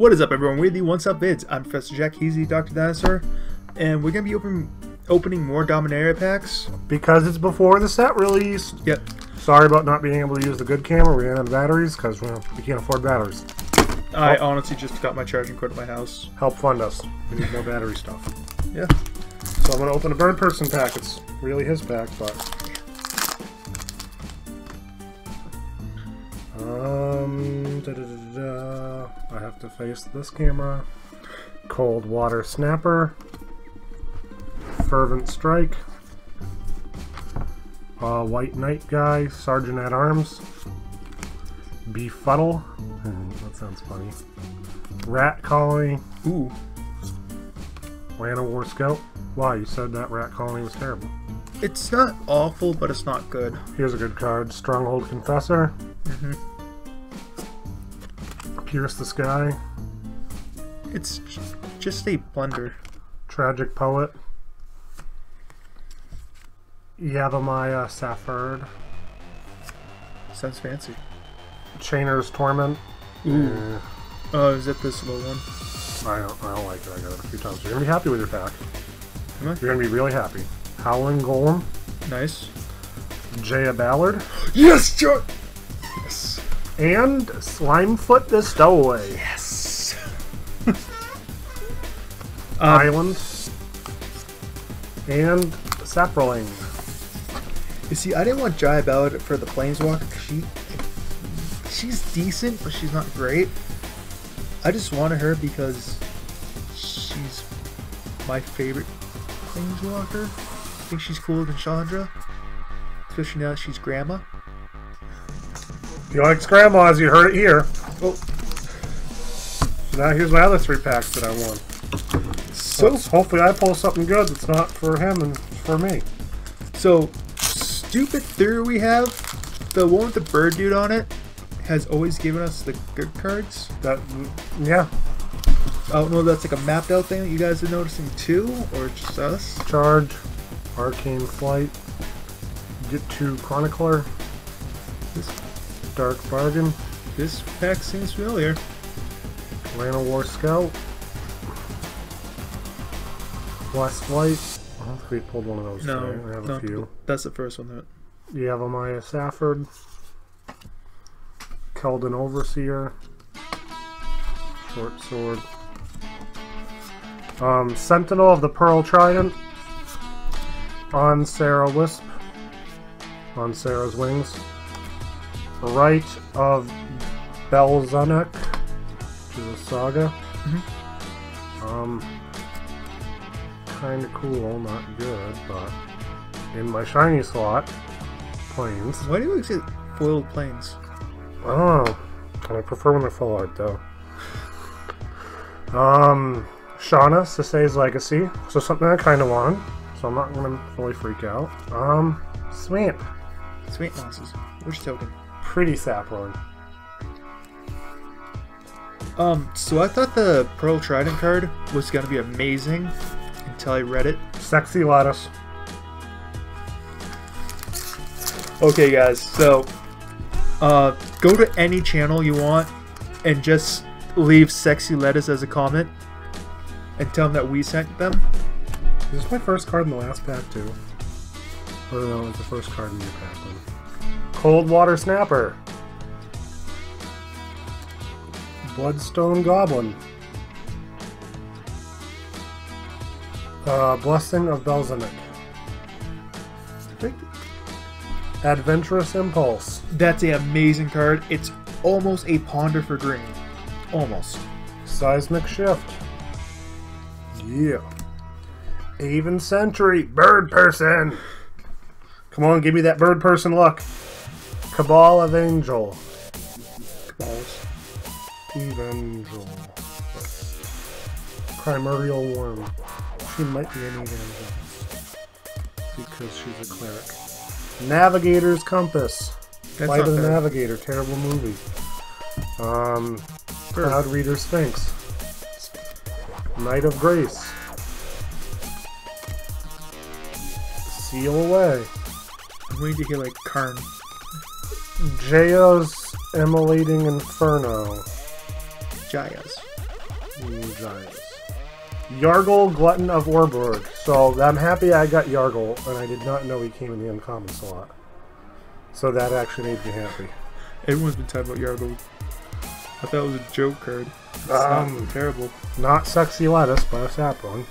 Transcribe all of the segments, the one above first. What is up, everyone? We're the One Stop Vids. I'm Professor Jack Heasy, Dr. Dinosaur, and we're going to be opening more Dominaria packs. Because it's before the set release. Yep. Sorry about not being able to use the good camera. We ran out of batteries because we can't afford batteries. I honestly just got my charging cord at my house. Help fund us. We need more battery stuff. Yeah. So I'm going to open a Bird Person pack. It's really his pack, but... I have to face this camera. Cold Water Snapper. Fervent Strike. White Knight Guy. Sergeant at Arms. Befuddle. That sounds funny. Rat Colony. Ooh. Rana War Scout. Wow, you said that Rat Colony was terrible. It's not awful, but it's not good. Here's a good card. Stronghold Confessor. Mm-hmm. Pierce the Sky. It's just a blunder. Tragic Poet. Yavimaya Safford. Sounds fancy. Chainer's Torment. Ooh. Oh, is that this little one? I don't like it. I got it a few times. You're going to be happy with your pack. Am I? You're going to be really happy. Howling Golem. Nice. Jaya Ballard. Yes, Chuck! Yes. And Slimefoot the Stowaway. Yes. Island. And Saproling. You see, I didn't want Jaya Ballard for the Planeswalker. She's decent, but she's not great. I just wanted her because she's my favorite Planeswalker. I think she's cooler than Chandra. Especially now that she's grandma. He likes grandmas, you heard it here. Oh. So now here's my other three packs that I won. So hopefully I pull something good that's not for him and for me. So, Stupid Theory we have, the one with the bird dude on it, has always given us the good cards. That, yeah. I don't know if that's like a mapped out thing that you guys are noticing too, or just us. Charge, Arcane Flight, Get to Chronicler. Dark Bargain. This pack seems familiar. Rana War Scout. West Light. I don't think we pulled one of those. No, I have a few. That's the first one. Yavimaya Safford. Keldon Overseer. Short Sword. Sentinel of the Pearl Trident. On Sarah Wisp. On Sarah's Wings. Rite of Belzenlok, which is a saga. Mm-hmm. Kind of cool, not good, but in my shiny slot, planes. Why do you say foiled planes? Oh, I prefer when they're full art though. Shauna, Sesei's Legacy, so something I kind of want, so I'm not going to fully freak out. Swamp. Swamp Mosses, which token? Pretty Saproling. So I thought the Pearl Trident card was going to be amazing until I read it. Sexy Lattice. Okay, guys, so go to any channel you want and just leave Sexy Lettuce as a comment and tell them that we sent them. Is this my first card in the last pack, too? Or no, it's the first card in your pack, then. Cold Water Snapper. Bloodstone Goblin. Blessing of Belzenlok. Adventurous Impulse. That's an amazing card. It's almost a ponder for green. Almost. Seismic Shift. Yeah. Aven Sentry. Bird Person. Come on, give me that Bird Person luck. Cabal Evangel. Evangel. Primordial Worm. She might be an Evangel because she's a cleric. Navigator's Compass. Light of the Navigator. Terrible movie. Reader Sphinx. Knight of Grace. Seal Away. I'm waiting to hear like Karn. Jaya's Immolating Inferno. Jaya's. giants. Yargle, Glutton of Warburg. So I'm happy I got Yargle, and I did not know he came in the uncommon slot. So that actually made me happy. Everyone's been talking about Yargle. I thought it was a joke card. It's not terrible. Not sexy lettuce, but a Saprolling.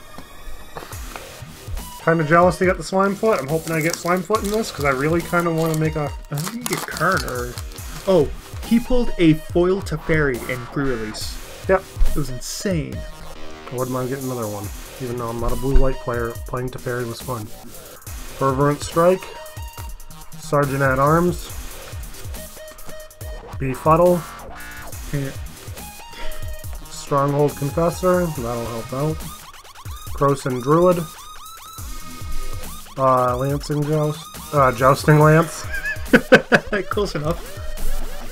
Kind of jealous they got the Slimefoot. I'm hoping I get Slimefoot in this because I really kind of want to make a. I think you can get Karn or. Oh, he pulled a foil Teferi in pre-release. Yep, it was insane. I wouldn't mind getting another one, even though I'm not a blue light player. Playing Teferi was fun. Fervent Strike, Sergeant at Arms, Befuddle, Stronghold Confessor. That'll help out. Krosan Druid. Lancing Joust. Jousting Lance. Close enough.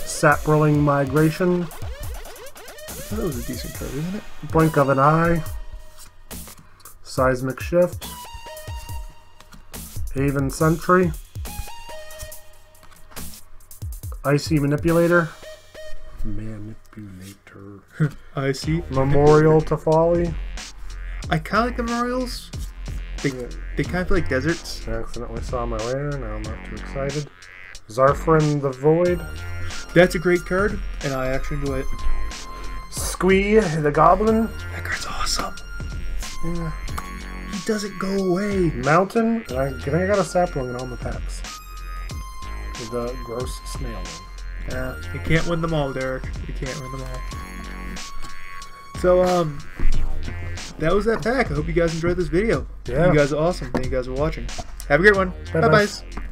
Saprolling Migration. That was a decent card, isn't it? Blink of an Eye. Seismic Shift. Aven Sentry. Icy Manipulator. Icy. Memorial to Folly. Iconic memorials. They kind of feel like deserts. I accidentally saw my lair, now I'm not too excited. Zarfran the Void. That's a great card, and I actually enjoy it. Squee the Goblin. That card's awesome. Yeah. He doesn't go away. Mountain. I think I got a Saproling in all my packs. The Gross Snail. Yeah, you can't win them all, Derek. You can't win them all. So, that was that pack. I hope you guys enjoyed this video. Yeah. You guys are awesome. Thank you guys for watching. Have a great one. Bye-bye.